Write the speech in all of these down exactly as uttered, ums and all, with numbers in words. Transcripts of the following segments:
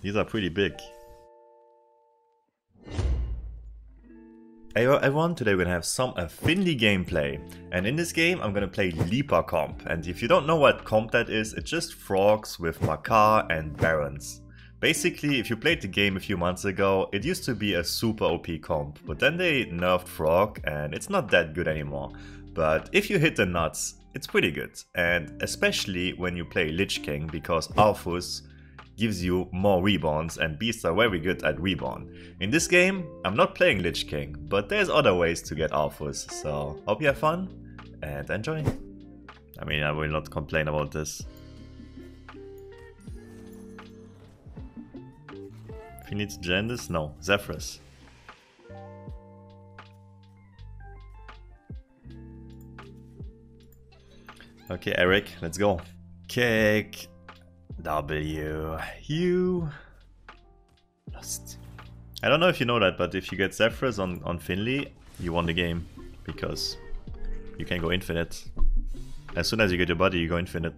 These are pretty big. Hey everyone, today we're gonna have some uh, Finley gameplay, and in this game I'm gonna play Leaper comp, and if you don't know what comp that is, it's just Frogs with Makar and Barons. Basically, if you played the game a few months ago, it used to be a super O P comp, but then they nerfed Frog and it's not that good anymore. But if you hit the nuts, it's pretty good, and especially when you play Lich King, because Alphus gives you more Reborns, and Beasts are very good at Reborn. In this game, I'm not playing Lich King, but there's other ways to get Alphus, so hope you have fun and enjoy. I mean, I will not complain about this. If you need to gen this, no, Zephyrus. Okay, Eric, let's go. Kick. W U lost. I don't know if you know that, but if you get Zephyrus on, on Finley, you won the game because you can go infinite. As soon as you get your body, you go infinite.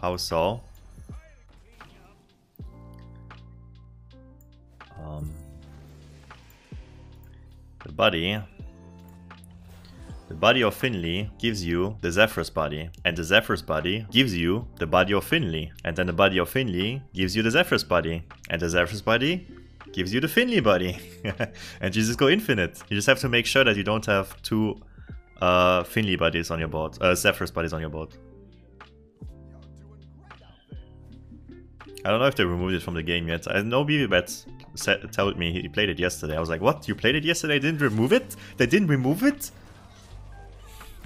How so? The body, the body of Finley gives you the Zephyrus body, and the Zephyrus body gives you the body of Finley, and then the body of Finley gives you the Zephyrus body, and the Zephyrus body gives you the Finley body, and you just go infinite. You just have to make sure that you don't have two uh, Finley bodies on your board, uh, Zephyrus bodies on your board. I don't know if they removed it from the game yet. I know BBBets told me he played it yesterday. I was like, what? You played it yesterday? They didn't remove it? They didn't remove it?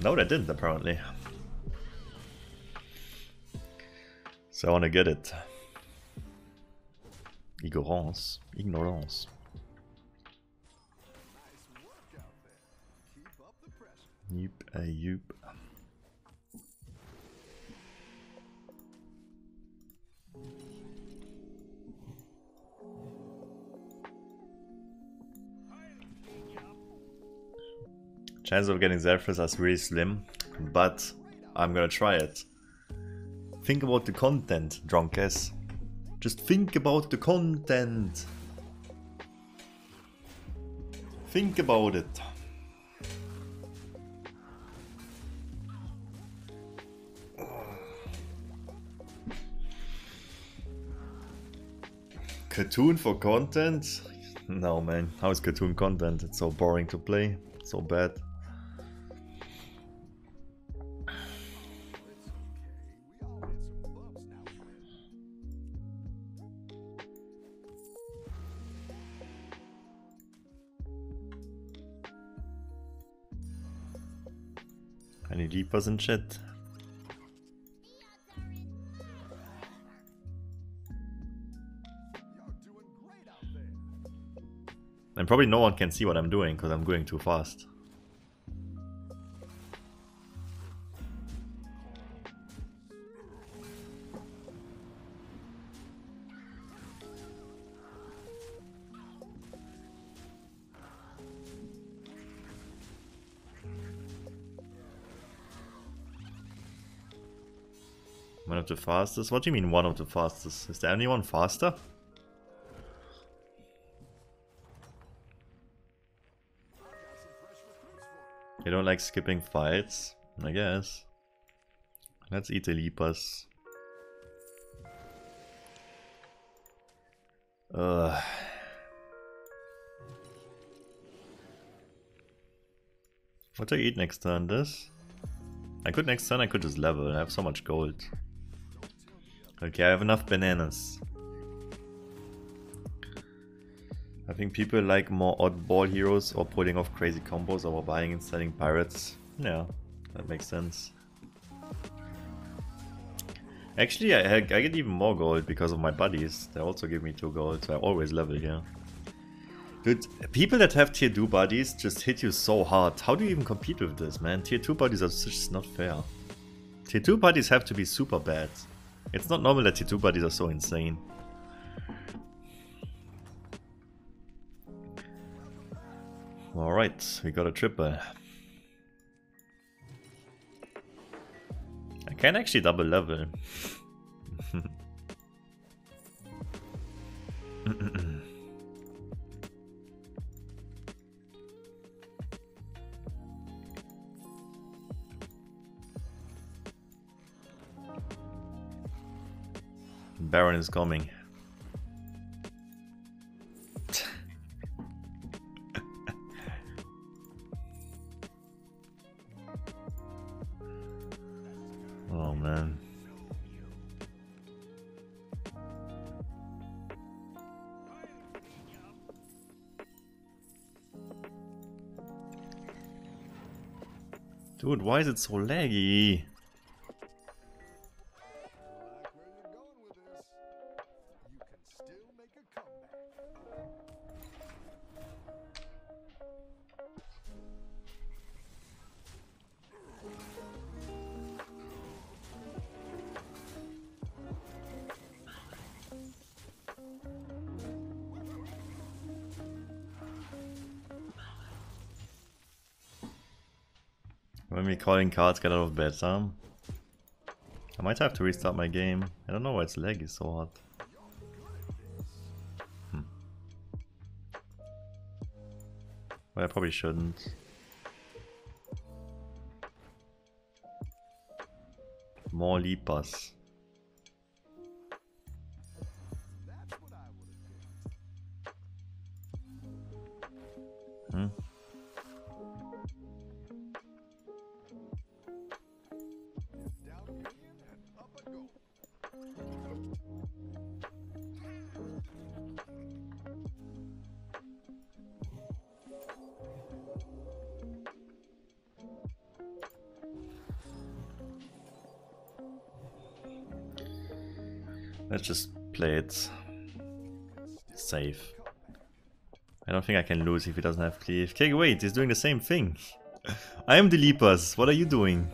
No, they didn't, apparently. So I want to get it. Ignorance. Ignorance. Yup, uh, yup. Chances of getting Zephyrus are really slim, but I'm gonna try it. Think about the content, drunk-ass. Just think about the content. Think about it. Cartoon for content? No man, how is cartoon content? It's so boring to play, it's so bad. Any Leapers and shit. And probably no one can see what I'm doing because I'm going too fast. One of the fastest? What do you mean one of the fastest? Is there anyone faster? They don't like skipping fights, I guess. Let's eat the Leapers. Ugh. What do I eat next turn? This? I could next turn, I could just level. I have so much gold. Okay, I have enough bananas. I think people like more oddball heroes or pulling off crazy combos or buying and selling pirates. Yeah, that makes sense. Actually, I, I get even more gold because of my buddies. They also give me two gold, so I always level here. Dude, people that have tier two buddies just hit you so hard. How do you even compete with this, man? Tier two buddies are just not fair. Tier two buddies have to be super bad. It's not normal that tier two buddies are so insane. Alright, we got a triple. I can actually double level. Baron is coming. Oh man. Dude, why is it so laggy? When we calling cards get out of bed, huh? I might have to restart my game. I don't know why its lag is so hot. Hmm. Well, I probably shouldn't. More Leapers. Hmm. Let's just play it safe. I don't think I can lose if he doesn't have cleave. Okay, wait, he's doing the same thing. I am the Leapers, what are you doing?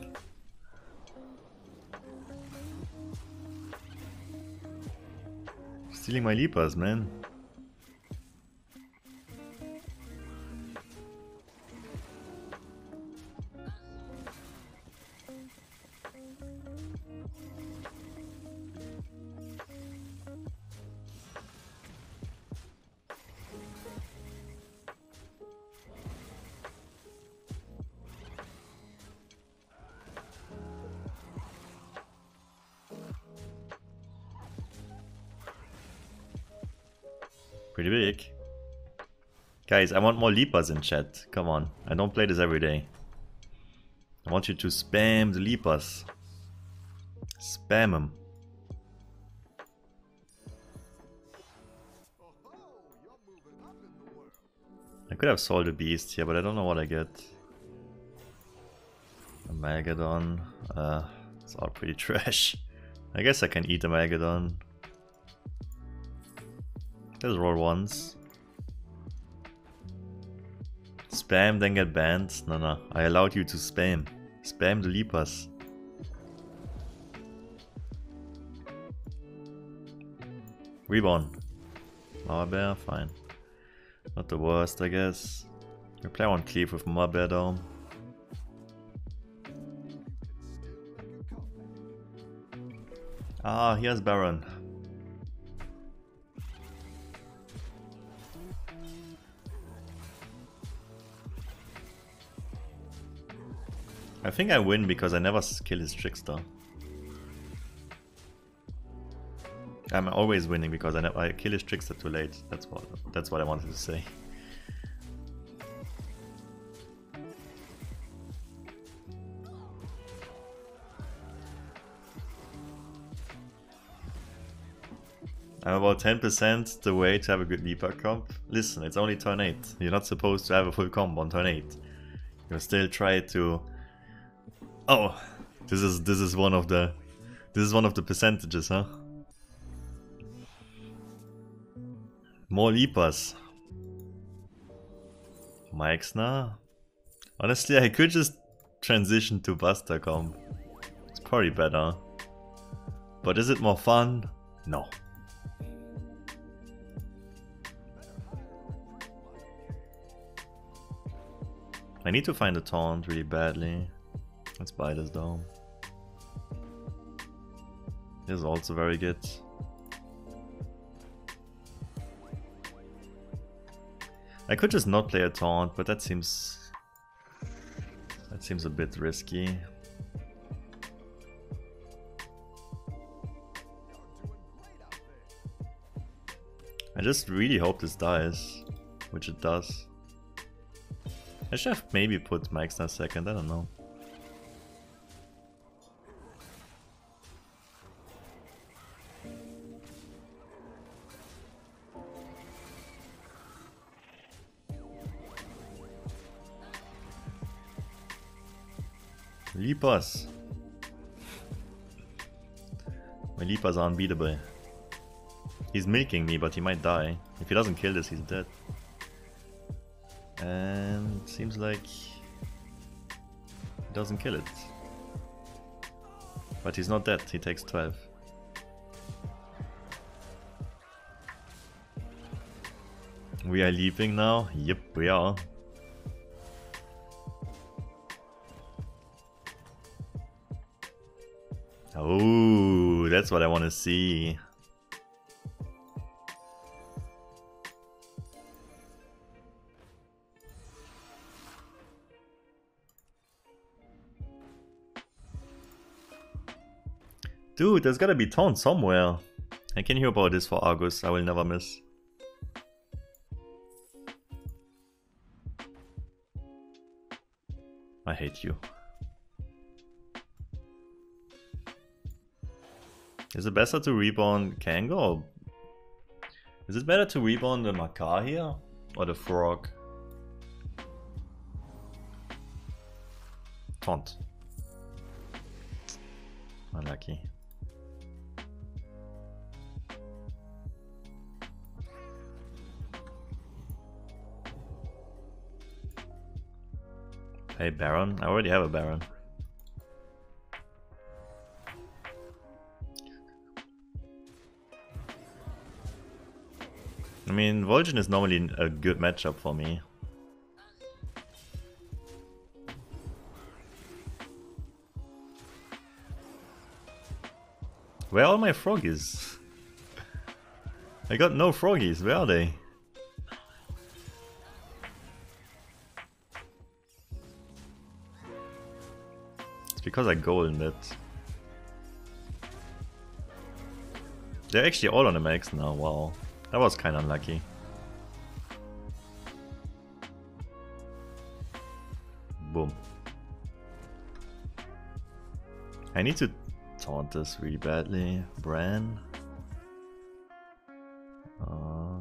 Stealing my Leapers, man. Pretty big. Guys, I want more Leapers in chat. Come on. I don't play this every day. I want you to spam the Leapers. Spam them. I could have sold a Beast here, but I don't know what I get. Amalgadon. Uh, it's all pretty trash. I guess I can eat Amalgadon. Let's roll once. Spam, then get banned. No, no. I allowed you to spam. Spam the Leapers. Reborn. Mower Bear, fine. Not the worst, I guess. We play on cleave with Mower Bear though. Ah, here's Baron. I think I win because I never kill his Trickster. I'm always winning because I, I kill his Trickster too late. That's what that's what I wanted to say. I'm about ten percent the way to have a good Leaper comp. Listen, it's only turn eight. You're not supposed to have a full comp on turn eight. You'll still try to... Oh, this is this is one of the this is one of the percentages, huh? More Leapers. Meixner. Honestly, I could just transition to Buster comp. It's probably better. But is it more fun? No. I need to find a taunt really badly. Let's buy this down. This is also very good. I could just not play a taunt, but that seems... that seems a bit risky. I just really hope this dies, which it does. I should have maybe put Maxna second, I don't know. Leapers. My Leapers are unbeatable. He's milking me, but he might die. If he doesn't kill this, he's dead. And it seems like he doesn't kill it. But he's not dead, he takes twelve. We are leaping now? Yep, we are. Oh, that's what I want to see. Dude, there's gotta be taunt somewhere. I can hear about this for Argus, I will never miss. I hate you. Is it better to reborn Kango? Or is it better to reborn the Makar here? Or the Frog? Taunt. Unlucky. Hey, Baron. I already have a Baron. I mean, Vol'jin is normally a good matchup for me. Where are all my froggies? I got no froggies, where are they? It's because I golden that. They're actually all on the max now, wow. That was kind of unlucky. Boom. I need to taunt this really badly. Bran. Uh,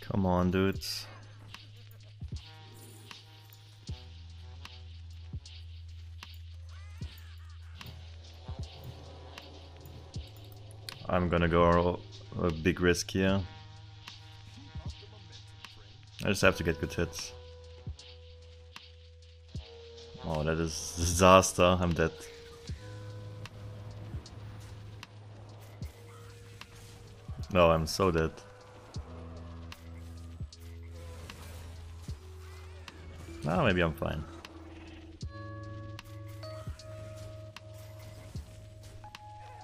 Come on, dudes. I'm gonna go a big risk here. I just have to get good hits. Oh, that is disaster. I'm dead. No, I'm so dead. Ah, maybe I'm fine.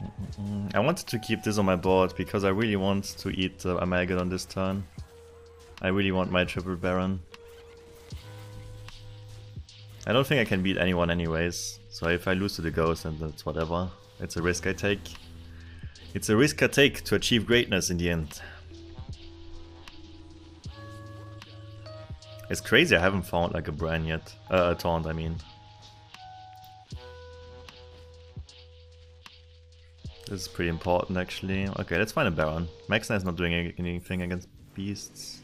Mm-mm-mm. I wanted to keep this on my board because I really want to eat uh, Amalgadon this turn. I really want my triple Baron. I don't think I can beat anyone anyways, so if I lose to the ghost, then that's whatever. It's a risk I take. It's a risk I take to achieve greatness in the end. It's crazy I haven't found like a brand yet, uh, a taunt I mean. This is pretty important actually. Okay, let's find a Baron. Maxna is not doing anything against beasts.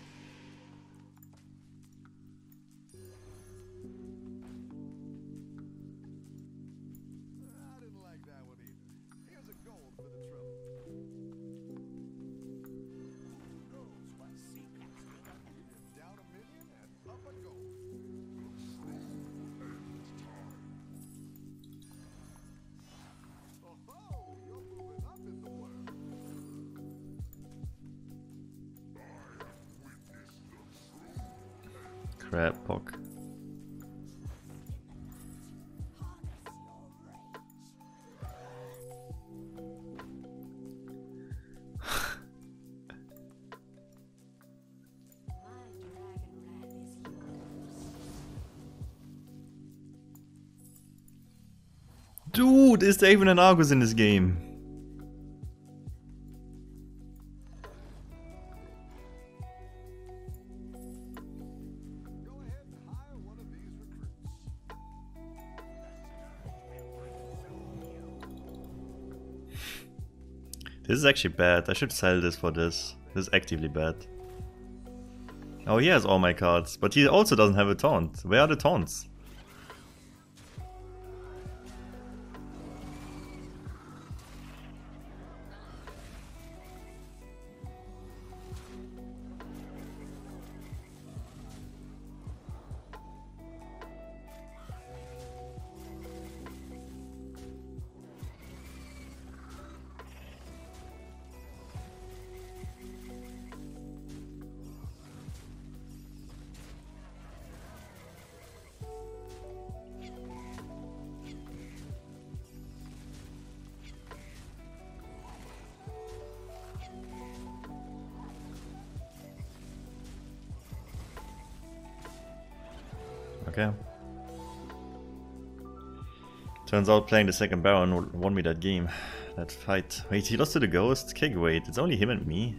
Crap, Pock. Dude, is there even an Argus in this game? This is actually bad. I should sell this for this. This is actively bad. Oh, he has all my cards, but he also doesn't have a taunt. Where are the taunts? Okay. Turns out playing the second Baron won me that game, that fight. Wait, he lost to the ghost? Kick, wait, it's only him and me.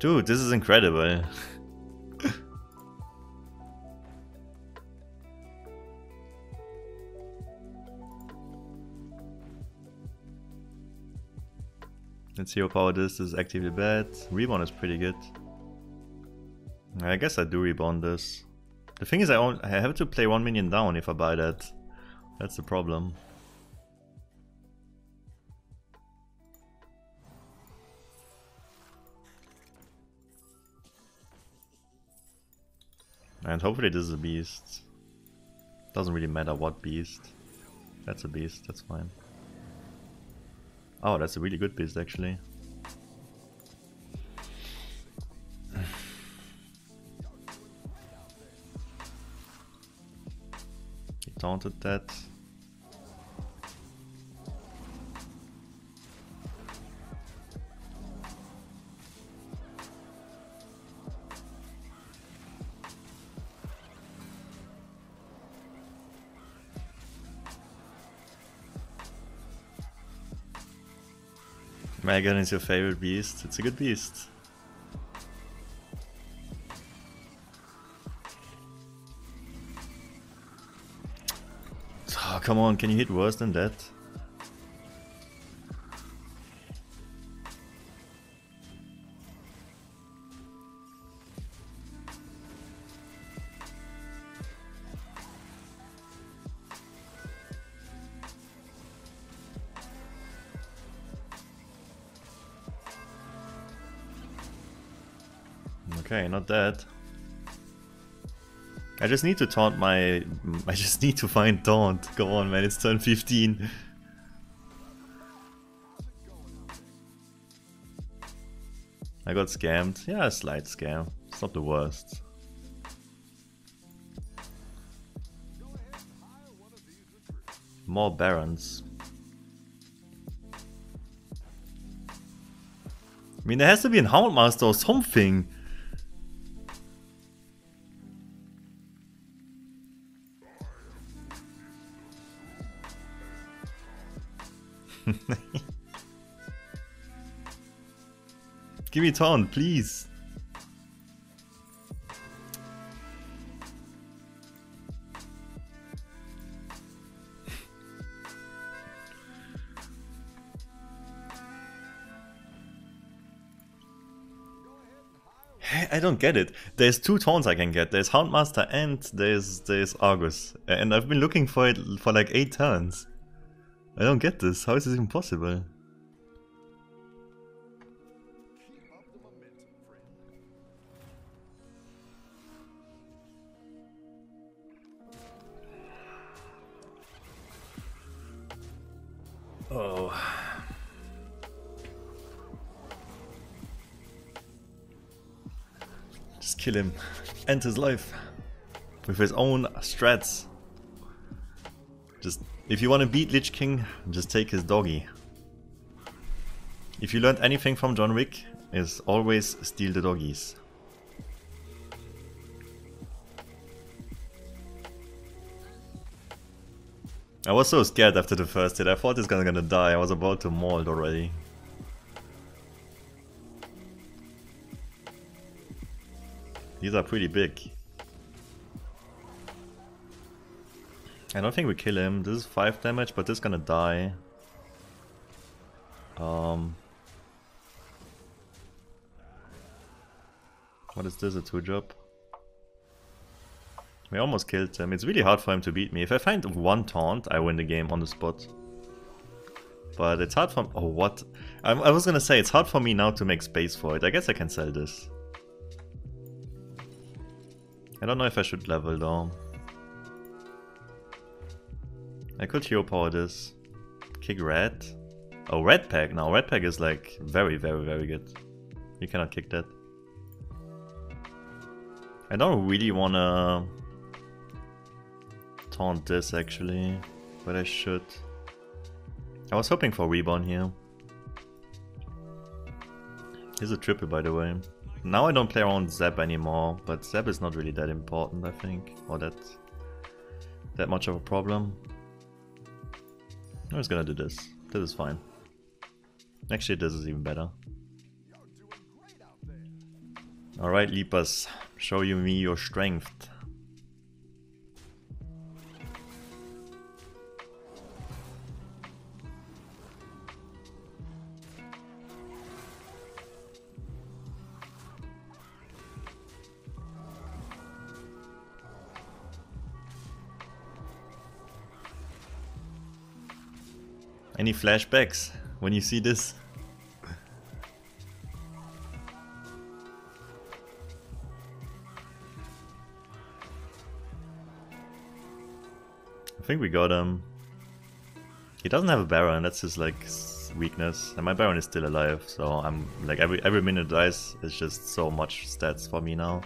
Dude, this is incredible. Let's see how power this is actively bad. Reborn is pretty good. I guess I do reborn this. The thing is I, own, I have to play one minion down if I buy that. That's the problem. And hopefully this is a beast. Doesn't really matter what beast. That's a beast, that's fine. Oh, that's a really good beast actually. He taunted that. Megadon is your favorite beast. It's a good beast. Oh, come on, can you hit worse than that? Okay, not that. I just need to taunt my... I just need to find taunt. Come on man, it's turn fifteen. I got scammed. Yeah, a slight scam. It's not the worst. More Barons. I mean, there has to be a Houndmaster or something. Give me Taunt, please. I don't get it. There's two Taunts I can get. There's Houndmaster and there's there's Argus. And I've been looking for it for like eight turns. I don't get this. How is this even possible? Oh. Kill him. End his life. With his own strats. Just, if you want to beat Lich King, just take his doggy. If you learned anything from John Wick, is always steal the doggies. I was so scared after the first hit. I thought this guy was gonna die. I was about to maul already. These are pretty big. I don't think we kill him. This is five damage, but this is gonna die. Um, what is this? A two drop? We almost killed him. It's really hard for him to beat me. If I find one Taunt, I win the game on the spot. But it's hard for... Oh, what? I, I was gonna say, it's hard for me now to make space for it. I guess I can sell this. I don't know if I should level though. I could hero power this. Kick red. Oh, red pack now. Red pack is like very, very, very good. You cannot kick that. I don't really wanna taunt this actually, but I should. I was hoping for Reborn here. Here's a triple, by the way. Now I don't play around Zeb anymore, but Zeb is not really that important, I think, or that that much of a problem. I'm just gonna do this. This is fine. Actually, this is even better. Alright, Leapers, show you me your strength. Any flashbacks when you see this? I think we got him. He doesn't have a Baron, that's his like weakness. And my Baron is still alive, so I'm like every every minute dies is just so much stats for me now.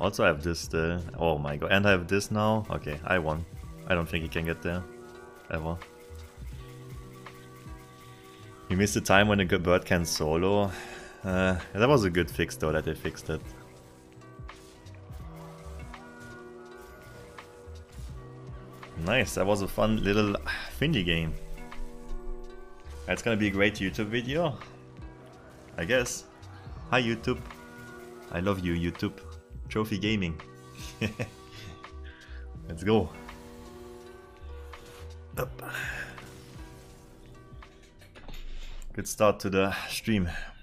Also I have this still. Oh my god, and I have this now. Okay, I won. I don't think he can get there. Ever. You missed the time when the bird can solo. Uh, that was a good fix though, that they fixed it. Nice, that was a fun little Finley game. That's gonna be a great YouTube video, I guess. Hi YouTube. I love you YouTube. Trophy Gaming. Let's go. Up. Good start to the stream.